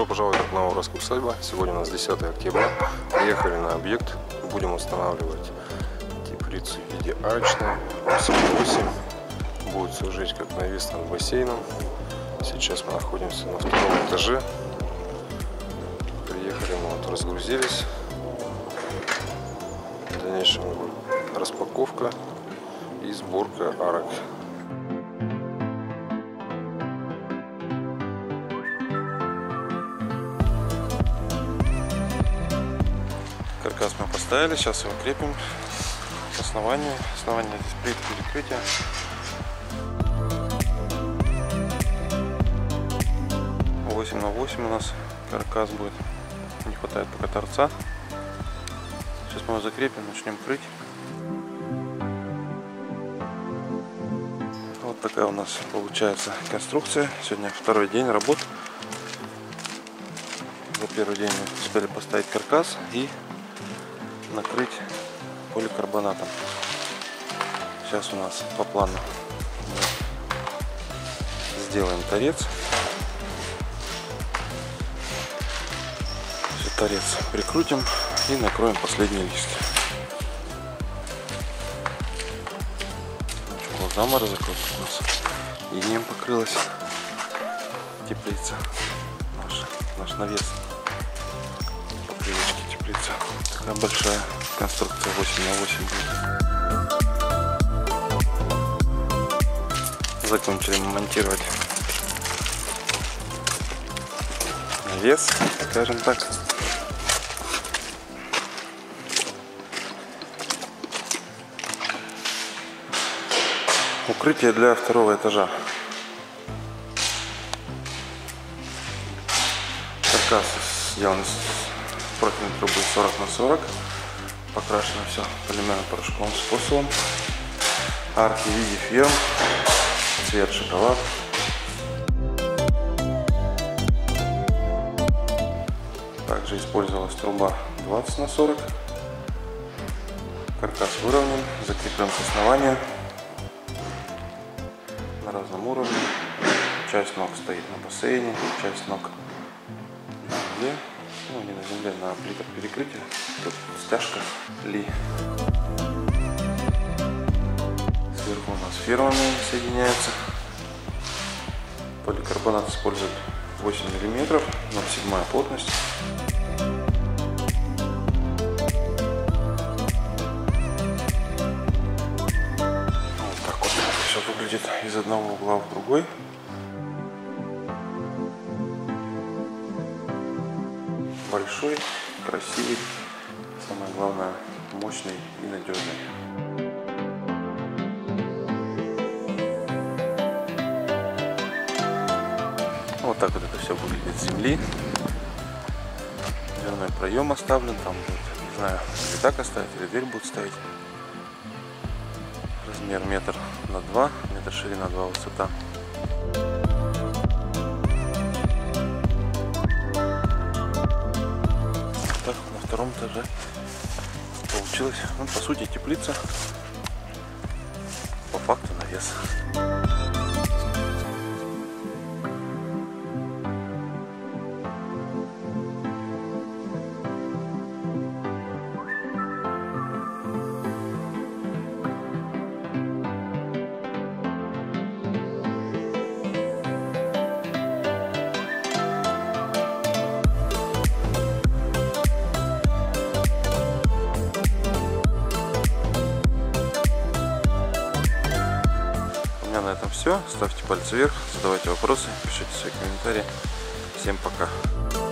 Добро пожаловать на Уральскую усадьбу. Сегодня у нас 10 октября. Приехали на объект. Будем устанавливать теплицу в виде арочной. 8. Будет все жить как навес над бассейном. Сейчас мы находимся на втором этаже. Приехали, мы вот разгрузились. В дальнейшем будет распаковка и сборка арок. Каркас мы поставили, сейчас его крепим к основанию. Основание здесь плитки перекрытия. На 8 у нас каркас будет, не хватает пока торца. Сейчас мы его закрепим, начнем крыть. Вот такая у нас получается конструкция. Сегодня второй день работ. За первый день мы успели поставить каркас и накрыть поликарбонатом. Сейчас у нас по плану сделаем торец. Торец прикрутим и накроем последние листья. Заморозок у нас. Инеем покрылась теплица. Наш навес. По привычке теплица. Такая большая конструкция, 8×8. Закончили монтировать навес, скажем так. Укрытие для второго этажа. Каркас сделан с профильной трубы 40×40. Покрашено все полимерным порошковым способом. Арки в виде фьерм. Цвет шоколад. Также использовалась труба 20×40. Каркас выровнен. Закреплен к основанию. На разном уровне. Часть ног стоит на бассейне, часть ног на земле. Ну, не на земле, на плитах перекрытия. Тут стяжка ли. Сверху у нас фермами соединяется. Поликарбонат использует 8 мм, 0,7 плотность. Выглядит из одного угла в другой. Большой, красивый, самое главное, мощный и надежный. Вот так вот это все выглядит с земли. Дверной проем оставлен, там будет, не знаю, или так оставить, или дверь будет ставить. Размер 1,2 м, метр ширина, 2 высота. Так на втором этаже получилось, ну, по сути, теплица, по факту навес. На этом все. Ставьте пальцы вверх, задавайте вопросы, пишите свои комментарии. Всем пока!